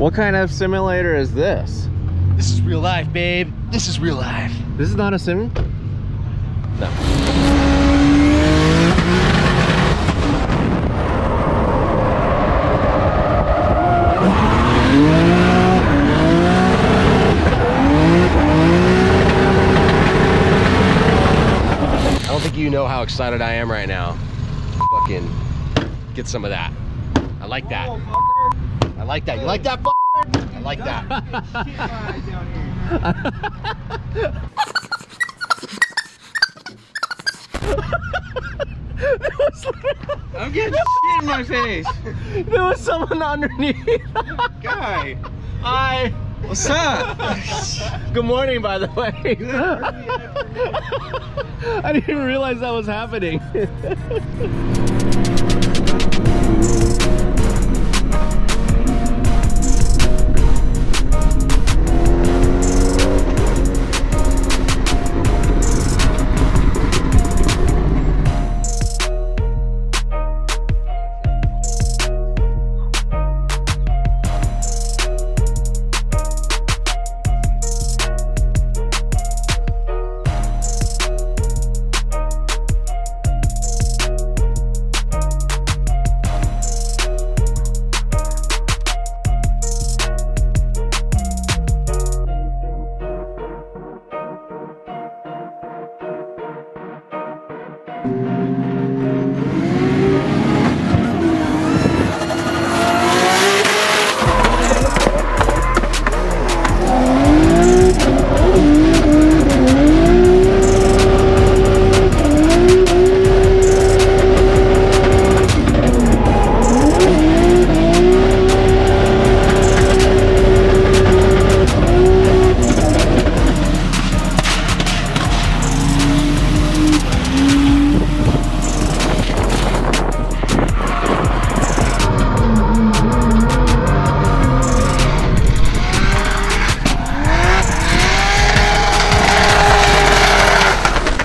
What kind of simulator is this? This is real life, babe. This is real life. This is not a sim? No. Know how excited I am right now. Fucking get some of that. I like that. I like that. You like that? I like that. I'm getting shit in my face. There was someone underneath. Guy. Hi. What's up? Good morning, by the way. I didn't even realize that was happening.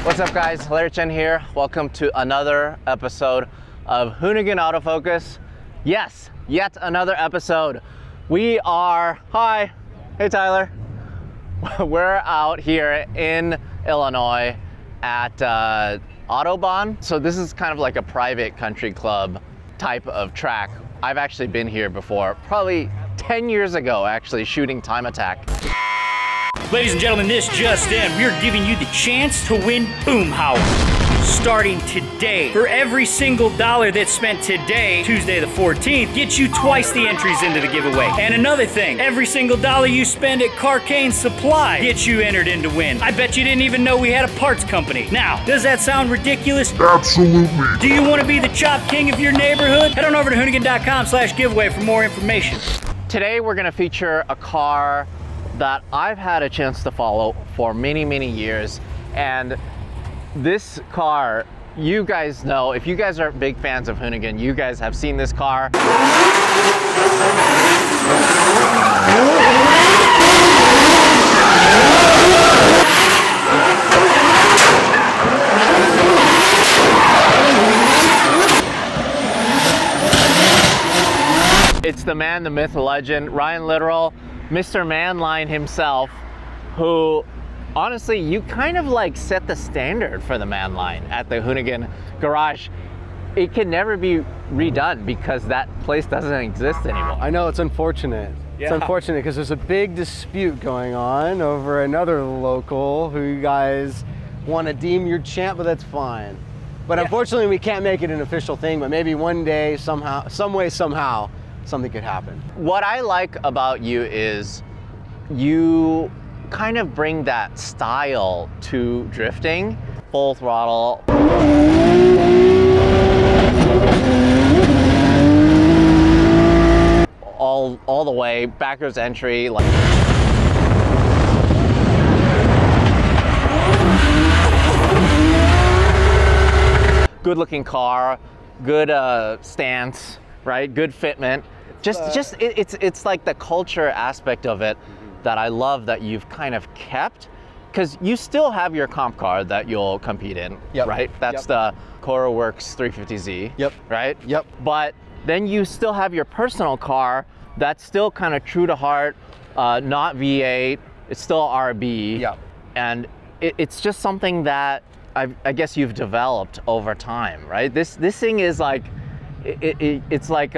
What's up, guys? Larry Chen here. Welcome to another episode of Hoonigan Autofocus. Yes, yet another episode. We are, hi, hey Tyler. We're out here in Illinois at Autobahn. So this is kind of like a private country club type of track. I've actually been here before, probably 10 years ago actually, shooting Time Attack. Ladies and gentlemen, this just in, we're giving you the chance to win Boomhauer. Starting today, for every single dollar that's spent today, Tuesday the 14th, gets you twice the entries into the giveaway. And another thing, every single dollar you spend at Carcane Supply gets you entered in to win. I bet you didn't even know we had a parts company. Now, does that sound ridiculous? Absolutely. Do you want to be the chop king of your neighborhood? Head on over to hoonigan.com/giveaway for more information. Today, we're going to feature a car that I've had a chance to follow for many, many years. And this car, you guys know, if you guys are big fans of Hoonigan, you guys have seen this car. It's the man, the myth, the legend, Ryan Litteral. Mr. Manline himself, who honestly, you kind of like set the standard for the Manline at the Hoonigan garage. It can never be redone because that place doesn't exist anymore. I know, it's unfortunate. Yeah. It's unfortunate because there's a big dispute going on over another local who you guys want to deem your champ, but that's fine. But yeah, unfortunately, we can't make it an official thing, but maybe one day, somehow, some way, somehow, something could happen. What I like about you is you kind of bring that style to drifting. Full throttle. All the way, backwards entry. Like. Good looking car, good stance, right? Good fitment. It's like the culture aspect of it that I love that you've kind of kept, because you still have your comp car that you'll compete in, yep, right? That's yep, the Koruworks 350Z, yep, right? Yep. But then you still have your personal car that's still kind of true to heart, not V8, it's still RB. Yeah. And it's just something that I guess you've developed over time, right? This thing is like, it's like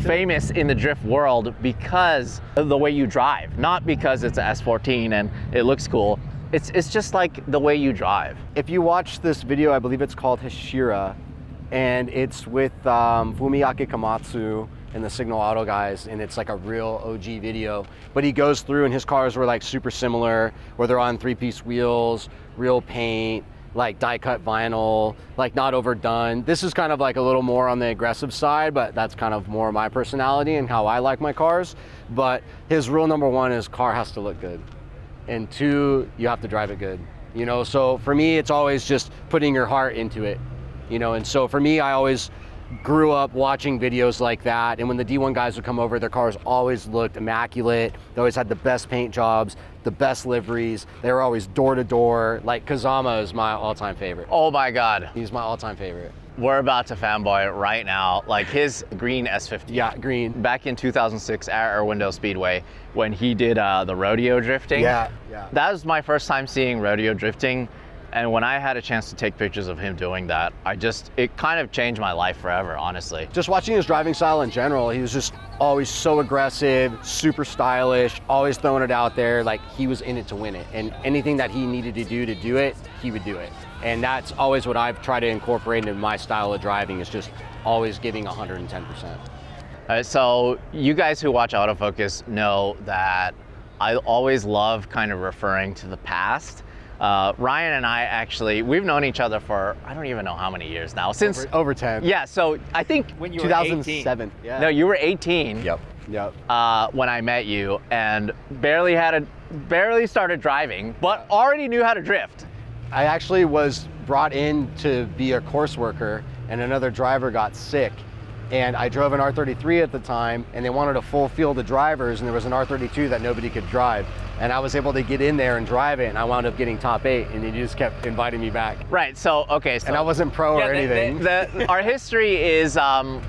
famous in the drift world because of the way you drive, not because it's an S14 and it looks cool. It's just like the way you drive. If you watch this video, I believe it's called Hashira, and it's with Fumiaki Kamatsu and the Signal Auto guys, and it's like a real OG video. But he goes through, and his cars were like super similar, where they're on three-piece wheels, real paint, like die-cut vinyl, like not overdone. This is kind of like a little more on the aggressive side, but that's kind of more my personality and how I like my cars. But his rule number one is car has to look good. And two, you have to drive it good. You know, so for me, it's always just putting your heart into it. You know, and so for me, I always grew up watching videos like that. And when the D1 guys would come over, their cars always looked immaculate. They always had the best paint jobs, the best liveries. They were always door to door. Like Kazama is my all time favorite. Oh my God. He's my all time favorite. We're about to fanboy right now. Like his green S15. Yeah, green. Back in 2006 at Orlando Speedway, when he did the rodeo drifting. Yeah, yeah. That was my first time seeing rodeo drifting. And when I had a chance to take pictures of him doing that, it kind of changed my life forever, honestly. Just watching his driving style in general, he was just always so aggressive, super stylish, always throwing it out there. Like he was in it to win it. And anything that he needed to do it, he would do it. And that's always what I've tried to incorporate into my style of driving, is just always giving 110%. All right, so you guys who watch Autofocus know that I always love kind of referring to the past. Ryan and I actually, we've known each other for, I don't even know how many years now. Since over 10. Yeah, so I think when you 2007. Were 18. Yeah. No, you were 18. Yep. Yep. When I met you, and barely started driving, but yeah, already knew how to drift. I actually was brought in to be a course worker, and another driver got sick, and I drove an R33 at the time, and they wanted a full field of drivers, and there was an R32 that nobody could drive. And I was able to get in there and drive it, and I wound up getting top 8, and he just kept inviting me back. Right, so, okay. So, and I wasn't pro or anything. Our history is,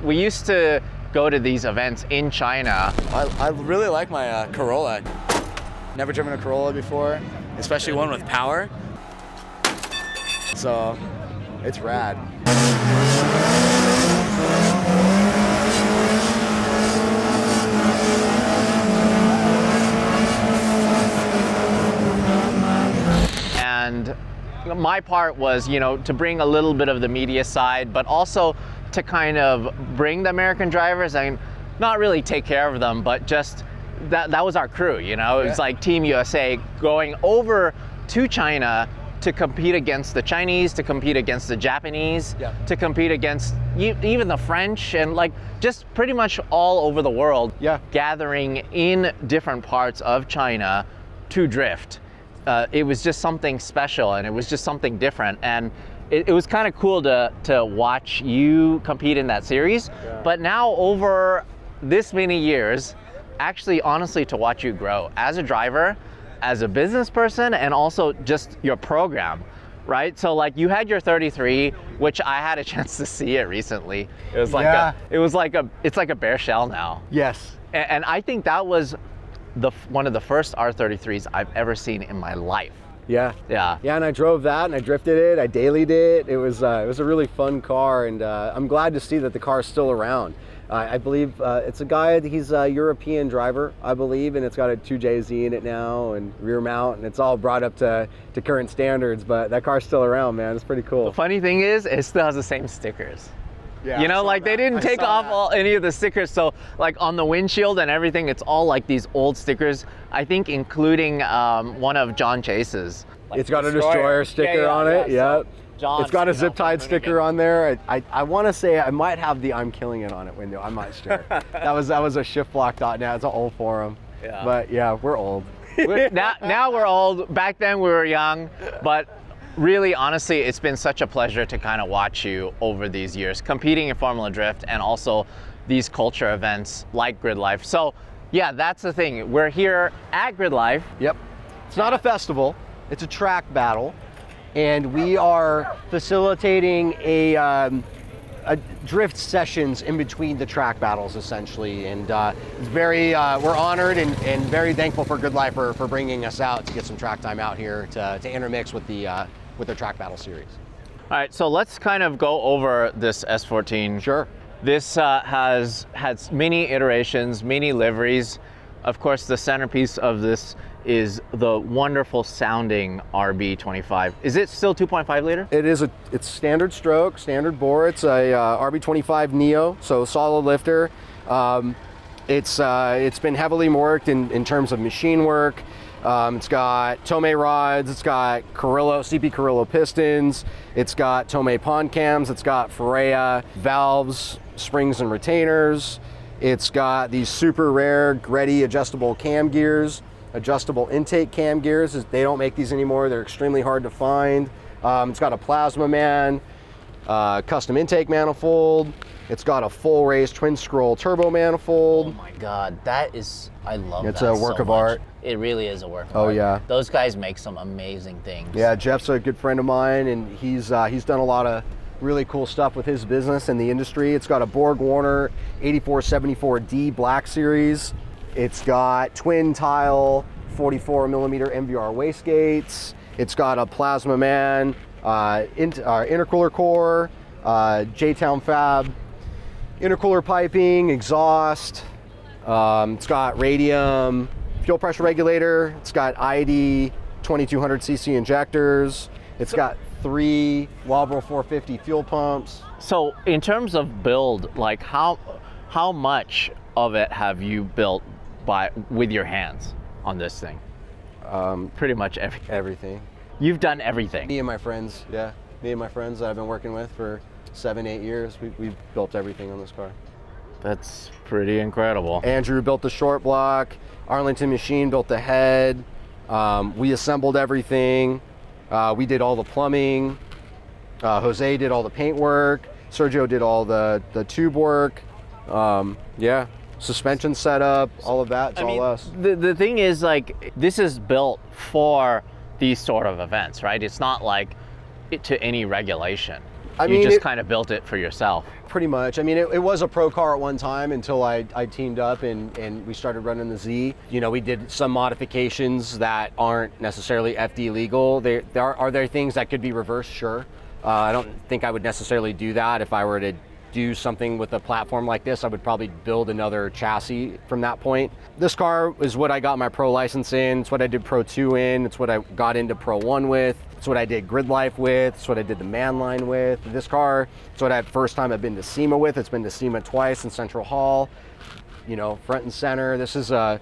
we used to go to these events in China. I really like my Corolla. Never driven a Corolla before, especially one with power. So, it's rad. And my part was, you know, to bring a little bit of the media side, but also to kind of bring the American drivers, I mean, not really take care of them, but just that was our crew, you know? It was like Team USA going over to China to compete against the Chinese, to compete against the Japanese, to compete against even the French, and like just pretty much all over the world, gathering in different parts of China to drift. It was just something special, and it was just something different, and it was kind of cool to watch you compete in that series. Yeah. But now, over this many years, actually honestly to watch you grow as a driver, as a business person, and also just your program, right? So like you had your 33, which I had a chance to see it recently. It was like it's like a bare shell now. Yes. And I think that was one of the first R33s I've ever seen in my life. Yeah. Yeah. Yeah, and I drove that, and I drifted it, I dailied it. It was a really fun car, and I'm glad to see that the car's still around. I believe it's a guy, he's a European driver, I believe, and it's got a 2JZ in it now, and rear mount, and it's all brought up to current standards, but that car's still around, man. It's pretty cool. The funny thing is, it still has the same stickers. Yeah, you know, like they didn't take off any of the stickers. So like on the windshield and everything, it's all like these old stickers, I think, including one of John Chase's. Like it's got a Destroyer sticker on it. Yeah. So John, it's got a zip tied sticker on there. I want to say I might have the "I'm killing it" on it window. I'm not sure. that was a shiftblock.net. It's an old forum. Yeah. But yeah, we're old. now we're old. Back then we were young, but really, honestly, it's been such a pleasure to kind of watch you over these years, competing in Formula Drift and also these culture events like Grid Life. So yeah, that's the thing. We're here at Grid Life. Yep. It's not a festival. It's a track battle. And we are facilitating drift sessions in between the track battles, essentially. And it's very, we're honored and very thankful for Grid Life for bringing us out to get some track time out here to intermix with their track battle series. All right, so let's kind of go over this S14. Sure. This has had many iterations, many liveries. Of course, the centerpiece of this is the wonderful sounding RB25. Is it still 2.5 liter? It is. It's standard stroke, standard bore. It's a RB25 NEO, so solid lifter. It's been heavily worked in terms of machine work. It's got Tomei rods, it's got Carrillo, CP Carrillo pistons, it's got Tomei pond cams, it's got Ferrea valves, springs and retainers. It's got these super rare Greddy adjustable cam gears, adjustable intake cam gears. They don't make these anymore. They're extremely hard to find. It's got a Plasma Man, custom intake manifold. It's got a full race twin scroll turbo manifold. Oh my God, that is, I love it's that. It's a work so of much. Art. It really is a work of art. Oh yeah. Those guys make some amazing things. Yeah, Jeff's a good friend of mine, and he's done a lot of really cool stuff with his business and the industry. It's got a Borg Warner 8474D Black Series. It's got twin tile 44 millimeter MVR wastegates. It's got a Plasma Man intercooler core, J-Town Fab intercooler piping, exhaust. It's got radium fuel pressure regulator. It's got ID 2200 cc injectors. It's got 3 Walbro 450 fuel pumps. So in terms of build, like how much of it have you built with your hands on this thing? Pretty much everything. You've done everything. Me and my friends, yeah. Me and my friends that I've been working with for 7-8 years, we've built everything on this car. That's pretty incredible. Andrew built the short block. Arlington Machine built the head. We assembled everything. We did all the plumbing. Jose did all the paint work. Sergio did all the tube work. Yeah, suspension setup, all of that. It's all us. The thing is, like, this is built for these sort of events, right? It's not like it to any regulation. You just kind of built it for yourself. Pretty much. I mean, it was a pro car at one time until I teamed up and we started running the Z. You know, we did some modifications that aren't necessarily FD legal. Are there things that could be reversed? Sure. I don't think I would necessarily do that. If I were to do something with a platform like this, I would probably build another chassis from that point. This car is what I got my pro license in. It's what I did Pro 2 in. It's what I got into Pro 1 with. It's what I did Grid Life with. It's what I did the Man Line with. This car, it's what I first time I've been to SEMA with. It's been to SEMA twice in Central Hall, you know, front and center. This is a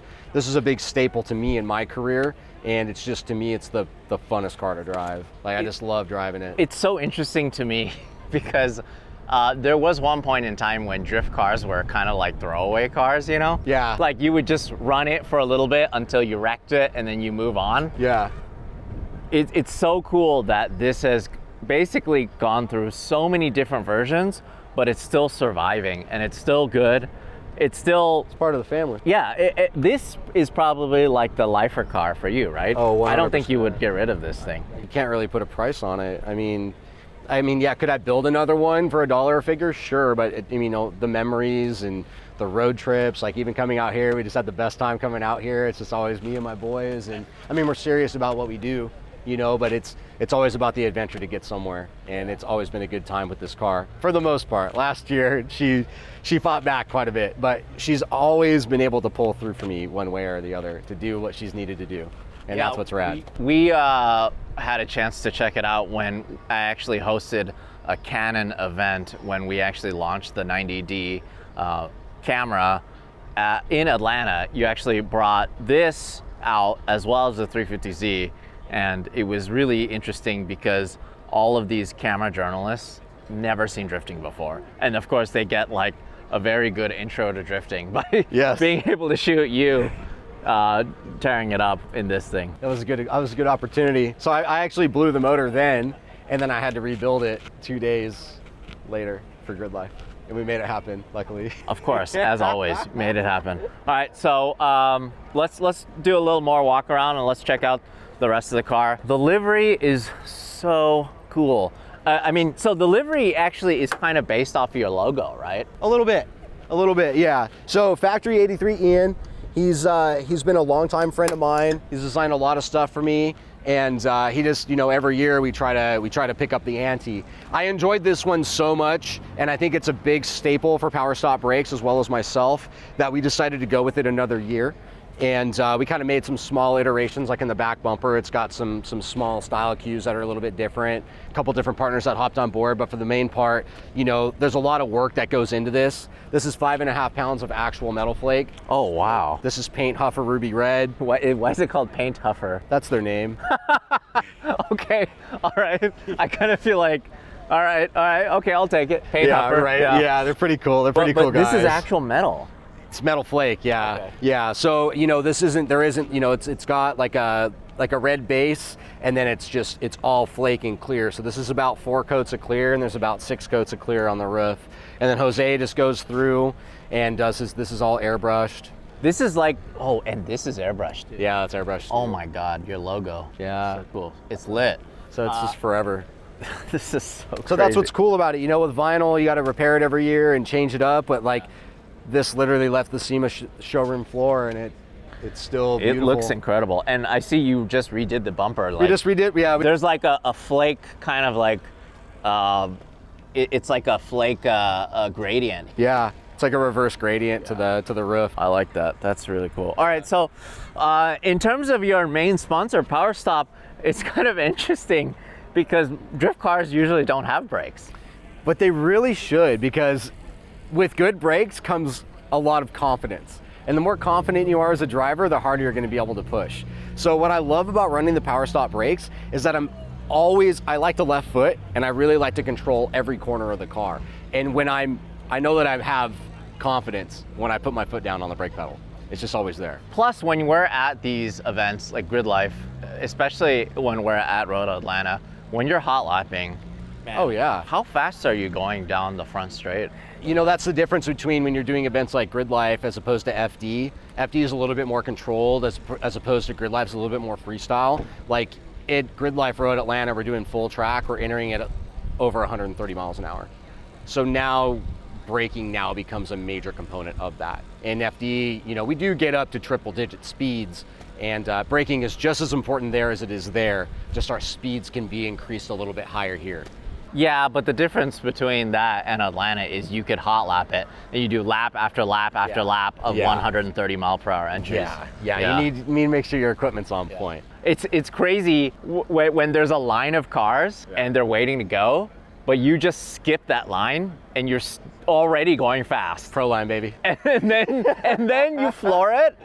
big staple to me in my career. And it's just, to me, it's the funnest car to drive. Like, I just love driving it. It's so interesting to me because there was one point in time when drift cars were kind of like throwaway cars, you know? Yeah. Like, you would just run it for a little bit until you wrecked it and then you move on. Yeah. It's so cool that this has basically gone through so many different versions, but it's still surviving and it's still good. It's part of the family. Yeah, this is probably like the lifer car for you, right? Oh, 100%. I don't think you would get rid of this thing. You can't really put a price on it. I mean, yeah, could I build another one for a dollar figure? Sure, but the memories and the road trips, like even coming out here, we just had the best time coming out here. It's just always me and my boys, and we're serious about what we do, you know, but it's always about the adventure to get somewhere, and it's always been a good time with this car for the most part. Last year, she fought back quite a bit, but she's always been able to pull through for me one way or the other to do what she's needed to do. And yeah, that's what's rad. We had a chance to check it out when I actually hosted a Canon event when we actually launched the 90D camera in Atlanta. You actually brought this out as well as the 350Z, and it was really interesting because all of these camera journalists never seen drifting before, and of course they get like a very good intro to drifting by being able to shoot you tearing it up in this thing. That was a good opportunity. So I actually blew the motor then, and then I had to rebuild it 2 days later for Grid Life, and we made it happen, luckily. Of course, as always, made it happen. All right, so let's do a little more walk around and let's check out the rest of the car. The livery is so cool. I mean, so the livery actually is kind of based off of your logo, right? A little bit, yeah. So Factory 83 Ian, he's been a longtime friend of mine. He's designed a lot of stuff for me, and he just, you know, every year we try to pick up the ante. I enjoyed this one so much, and I think it's a big staple for Power Stop Brakes as well as myself, that we decided to go with it another year. And we kind of made some small iterations, like in the back bumper, it's got some small style cues that are a little bit different. A couple different partners that hopped on board, but for the main part, you know, there's a lot of work that goes into this. This is 5.5 pounds of actual metal flake. Oh, wow. This is Paint Huffer Ruby Red. Why is it called Paint Huffer? That's their name. Okay, all right. I kind of feel like, all right, okay, I'll take it. Paint Huffer. Right. Yeah, they're pretty cool. They're pretty cool guys. This is actual metal. It's metal flake, yeah, okay. Yeah. So, you know, there isn't, you know, it's got like a red base, and then it's all flake and clear. So this is about 4 coats of clear, and there's about 6 coats of clear on the roof. And then Jose just goes through and does his, this is all airbrushed. This is like, oh, and this is airbrushed. Dude. Yeah, it's airbrushed. Oh my God, your logo. Yeah, so cool. It's lit. So it's just forever. This is so crazy. So that's what's cool about it. You know, with vinyl, you got to repair it every year and change it up, but like, this literally left the SEMA showroom floor, and it's still beautiful. It looks incredible. And I see you just redid the bumper. Like, we just redid, yeah. There's like a flake kind of like, it's like a flake gradient. Yeah, it's like a reverse gradient, yeah, to the roof. I like that. That's really cool. All right, so in terms of your main sponsor, Power Stop, it's kind of interesting because drift cars usually don't have brakes. But they really should, because with good brakes comes a lot of confidence. And the more confident you are as a driver, the harder you're going to be able to push. So what I love about running the Power Stop brakes is that I like the left foot, and I really like to control every corner of the car. And when I know that I have confidence when I put my foot down on the brake pedal. It's just always there. Plus, when we're at these events like Grid Life, especially when we're at Road Atlanta, when you're hot lapping, man, oh yeah. How fast are you going down the front straight? You know, that's the difference between when you're doing events like Grid Life as opposed to FD. FD is a little bit more controlled as opposed to Grid Life is a little bit more freestyle. Like at Grid Life Road Atlanta, we're doing full track. We're entering at over 130 miles an hour. So now braking now becomes a major component of that. In FD, you know, we do get up to triple digit speeds, and braking is just as important there as it is there. Just our speeds can be increased a little bit higher here. Yeah, but the difference between that and Atlanta is you could hot lap it, and you do lap after lap after lap of 130 mile per hour entries. Yeah. You need to make sure your equipment's on point. It's crazy when there's a line of cars and they're waiting to go, but you just skip that line and you're already going fast. Pro line, baby. And then you floor it.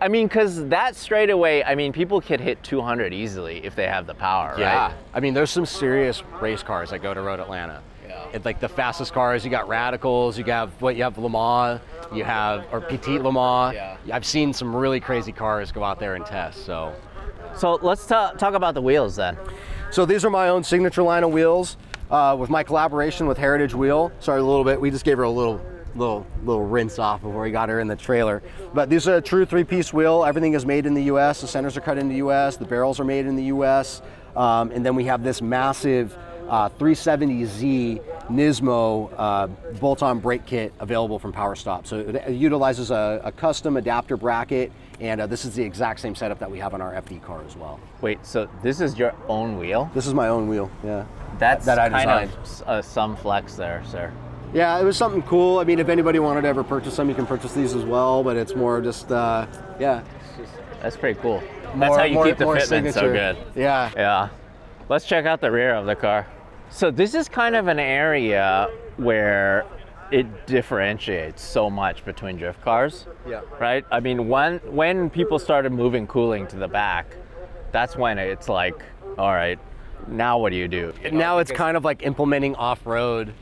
I mean, because that straightaway, I mean, people could hit 200 easily if they have the power, right? Yeah, I mean, there's some serious race cars that go to Road Atlanta. Yeah. It's like the fastest cars, you got Radicals, you have Le Mans, you have, or Petit Le Mans. Yeah. I've seen some really crazy cars go out there and test, so. So let's talk about the wheels then. So these are my own signature line of wheels with my collaboration with Heritage Wheel. Sorry, a little bit, we just gave her a little rinse off before we got her in the trailer. But these are a true 3-piece wheel. Everything is made in the US. The centers are cut in the US. The barrels are made in the US. And then we have this massive 370Z Nismo bolt-on brake kit available from Power Stop. So it utilizes a custom adapter bracket, and this is the exact same setup that we have on our FD car as well. Wait, so this is your own wheel? This is my own wheel, yeah. That's that I designed. Kind of some flex there, sir. Yeah, it was something cool. I mean, if anybody wanted to ever purchase them, you can purchase these as well, but it's more just, yeah. That's pretty cool. That's how you keep the fitment so good. Yeah. Yeah. Let's check out the rear of the car. So this is kind of an area where it differentiates so much between drift cars, yeah, right? I mean, when people started moving cooling to the back, that's when it's like, all right, now what do you do? Now it's kind of like implementing off-road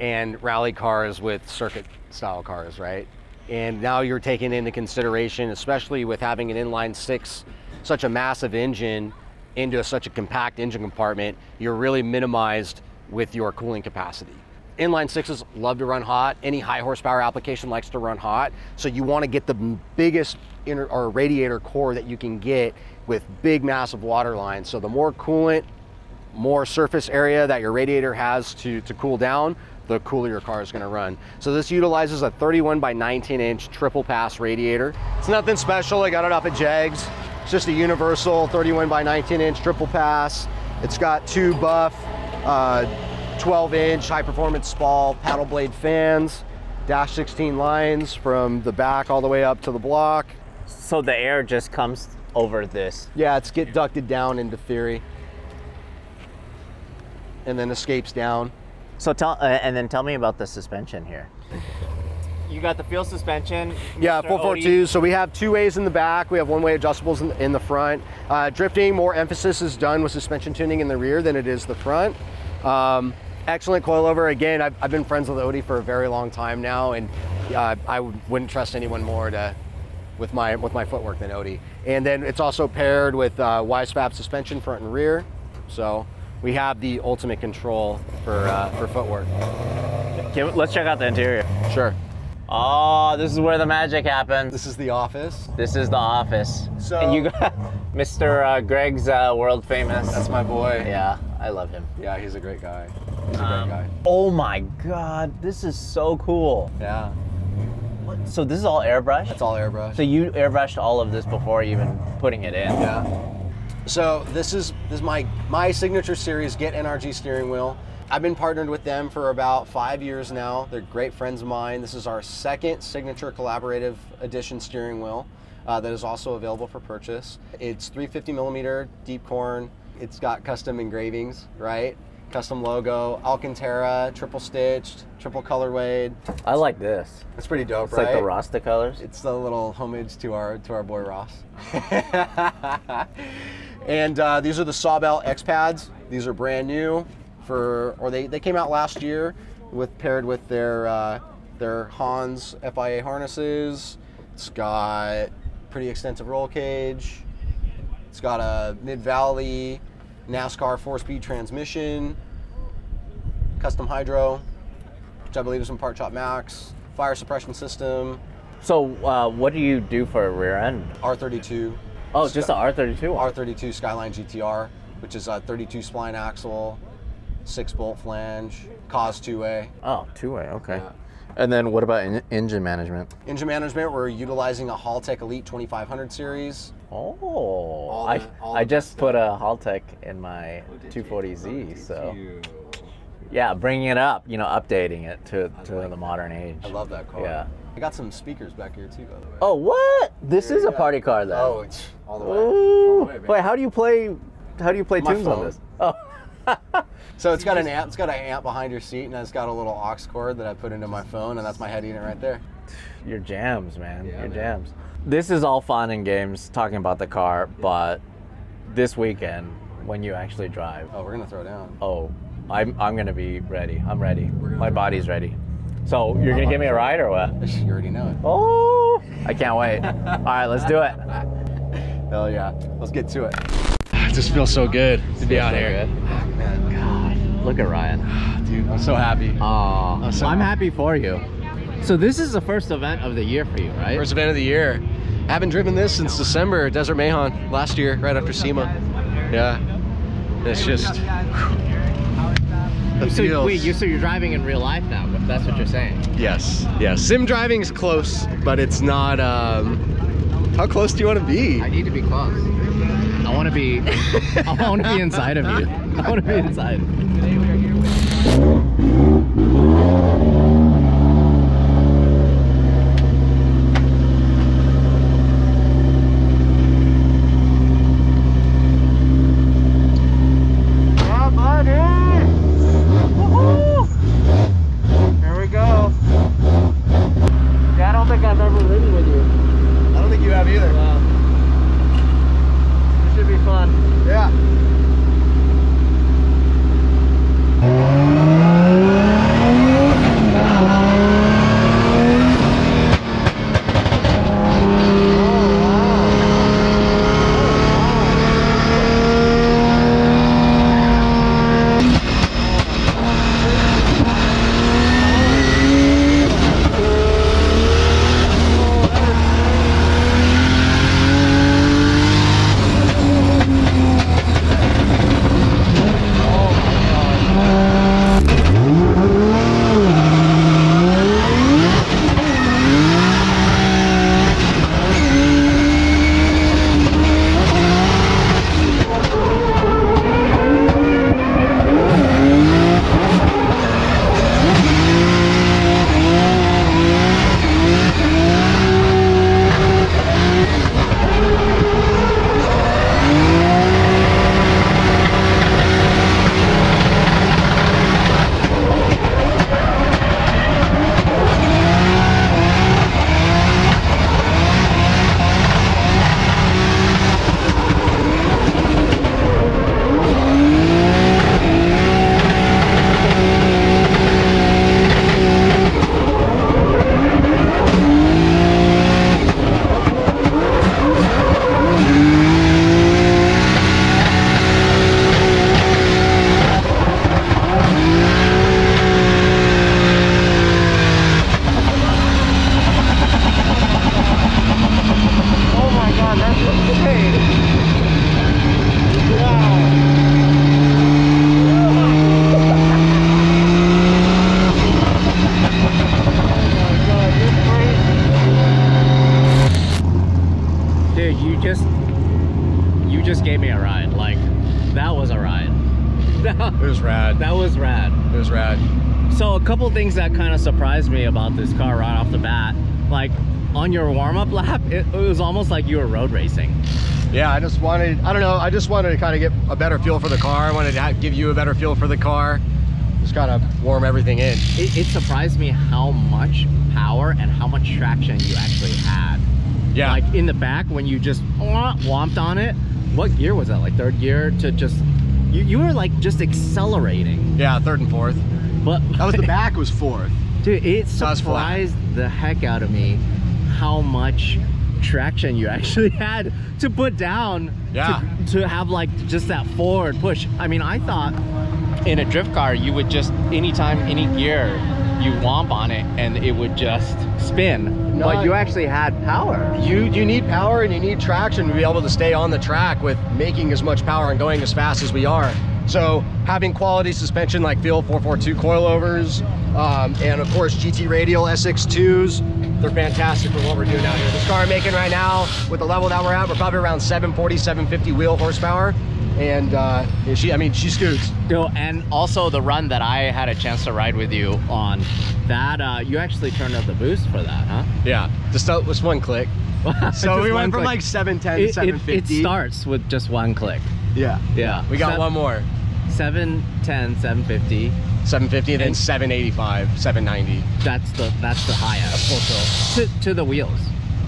and rally cars with circuit style cars, right? And now you're taking into consideration, especially with having an inline-6, such a massive engine into such a compact engine compartment, you're really minimized with your cooling capacity. Inline-6s love to run hot. Any high horsepower application likes to run hot. So you want to get the biggest radiator core that you can get with big, massive water lines. So the more coolant, more surface area that your radiator has to cool down, the cooler your car is going to run. So this utilizes a 31 by 19 inch triple pass radiator. It's nothing special. I got it off at Jags. It's just a universal 31 by 19 inch triple pass. It's got two buff 12 inch high performance Spal paddle blade fans, dash 16 lines from the back all the way up to the block. So the air just comes over this? Yeah, it's get ducted down into theory and then escapes down. So tell me about the suspension here. You got the fuel suspension. Yeah, 442. So we have two ways in the back. We have one-way adjustables in the front. Drifting, more emphasis is done with suspension tuning in the rear than it is the front. Excellent coilover. Again, I've been friends with Odie for a very long time now, and I wouldn't trust anyone more with my footwork than Odie. And then it's also paired with Wisefab suspension front and rear. So we have the ultimate control for footwork. Let's check out the interior. Sure. Oh, this is where the magic happens. This is the office. This is the office. So and you got Mr. Greg's world famous. That's my boy. Yeah, I love him. Yeah, he's a great guy. He's a great guy. Oh my God, this is so cool. Yeah. What? So this is all airbrush? It's all airbrush. So you airbrushed all of this before even putting it in? Yeah. So this is my signature series GetNRG steering wheel. I've been partnered with them for about 5 years now. They're great friends of mine. This is our second signature collaborative edition steering wheel that is also available for purchase. It's 350 millimeter deep corn. It's got custom engravings, right? Custom logo, Alcantara, triple stitched, triple colorway. I like this. It's pretty dope, it's right? It's like the Rasta colors. It's a little homage to our boy Ross. And these are the Sawbelt X pads. These are brand new, they came out last year paired with their Hans FIA harnesses. It's got pretty extensive roll cage. It's got a Mid Valley NASCAR 4-speed transmission, custom hydro, which I believe is from Part Shop Max, fire suppression system. So what do you do for a rear end? R32. Oh, just the R32? R32 Skyline GT-R, which is a 32 spline axle, 6-bolt flange, cause two-way. Oh, two-way, okay. Yeah. And then what about engine management? Engine management, we're utilizing a Haltech Elite 2500 series. Oh, I just put a Haltech in my 240Z, so. Yeah, bringing it up, you know, updating it to the modern age. I love that car. Yeah. I got some speakers back here too, by the way. Oh, what? This is a party car though. Oh, it's all the way. All the way, man. Wait, how do you play tunes on this? Oh. So it's got an amp. It's got an amp behind your seat, and it's got a little aux cord that I put into my phone, and that's my head unit right there. Your jams, man. Yeah, your jams. This is all fun and games talking about the car, but this weekend when you actually drive. Oh, we're gonna throw down. Oh, I'm gonna be ready. I'm ready. My body's ready. So you're gonna give me a ride or what? You already know it. Oh, I can't wait. All right, let's do it. Hell yeah, let's get to it. It just feels so good to be out here. Good. Oh, man. Look at Ryan. Dude, I'm so happy. Aww. I'm happy for you. So this is the first event of the year for you, right? First event of the year. I haven't driven this since December, Desert Mahon, last year, right after SEMA. Yeah. It's just... the feels. Wait, so you're driving in real life now, but that's what you're saying? Yes, yes. Sim driving is close, but it's not... how close do you want to be? I need to be close. I want to be... I want to be inside of you. I want to be inside. Today we are here with... dude, you just gave me a ride. Like, that was a ride. It was rad. That was rad. It was rad. So a couple things that kind of surprised me about this car right off the bat, like on your warm-up lap, it was almost like you were road racing. Yeah, I just wanted to kind of get a better feel for the car. I wanted to give you a better feel for the car. Just kind of warm everything in. It surprised me how much power and how much traction you actually had. Yeah. Like in the back when you just whomped on it, what gear was that? Like third gear to just, you were like just accelerating. Yeah, third and fourth. But that was the back was fourth. Dude, it surprised the heck out of me how much traction you actually had to put down. Yeah. To have like just that forward push. I mean, I thought in a drift car you would just anytime any gear you womp on it and it would just spin. No, but you actually had power. You need power and you need traction to be able to stay on the track with making as much power and going as fast as we are. So having quality suspension like Feel 442 coilovers, and of course GT Radial SX2s, they're fantastic for what we're doing out here. This car I'm making right now, with the level that we're at, we're probably around 740, 750 wheel horsepower. And she scoots. No, and also the run that I had a chance to ride with you on, that you actually turned up the boost for that, huh? Yeah, just with one click. So we went from like 710 to 750. It starts with just one click. Yeah, yeah. We got one more. 710, 750. 750 and then 785, 790. That's the highest. That's full tilt. To the wheels.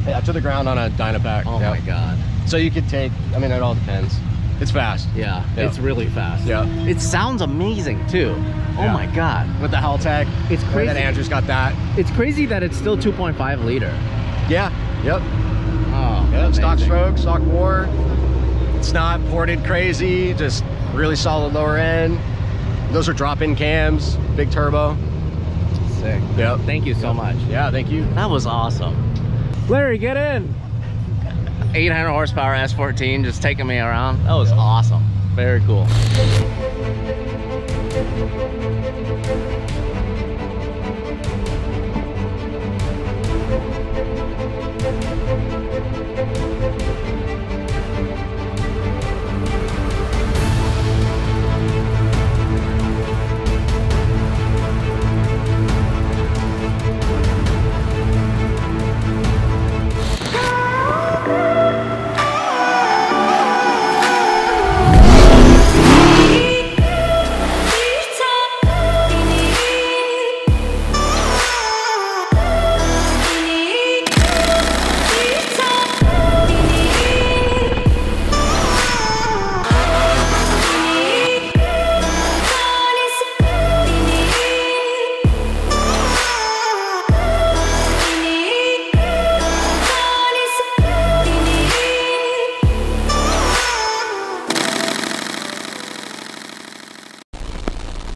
Yeah, to the ground on a Dynapack. Oh yeah. My God. So you could take, I mean, it all depends. It's fast. Yeah, yeah, it's really fast. Yeah. It sounds amazing too. Oh yeah. My God. With the Haltech. It's crazy. That Andrew's got that. It's crazy that it's still 2.5 liter. Yeah, yep. Oh, yep. Stock stroke, stock war. It's not ported crazy, just really solid lower end. Those are drop-in cams, big turbo. Sick. Yep. Thank you so much. Yeah, thank you. That was awesome. Larry, get in. 800 horsepower S14 just taking me around. That was awesome. Very cool.